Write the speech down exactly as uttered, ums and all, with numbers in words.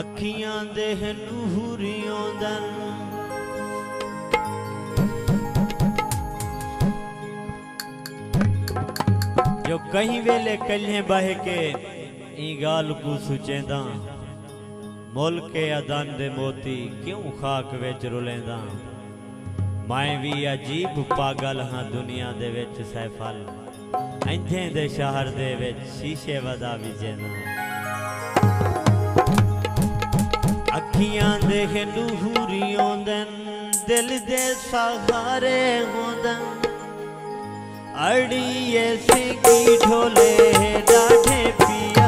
अखियां देह नूरियों दन जो कहीं वेले कल्हे बह के ई गाल को सुचेंदा मोल के अदान दे मोती क्यों खाक विच रुलेंदा। मैं भी अजीब पागल हाँ दुनिया दे विच सहफल अंधे दे शहर दे विच शीशे वदा विजेंदा। अखियां देख नूरी होंदन दिल दे सहारे होंदन अड़िए सिंगी ढोले डाढ़े पी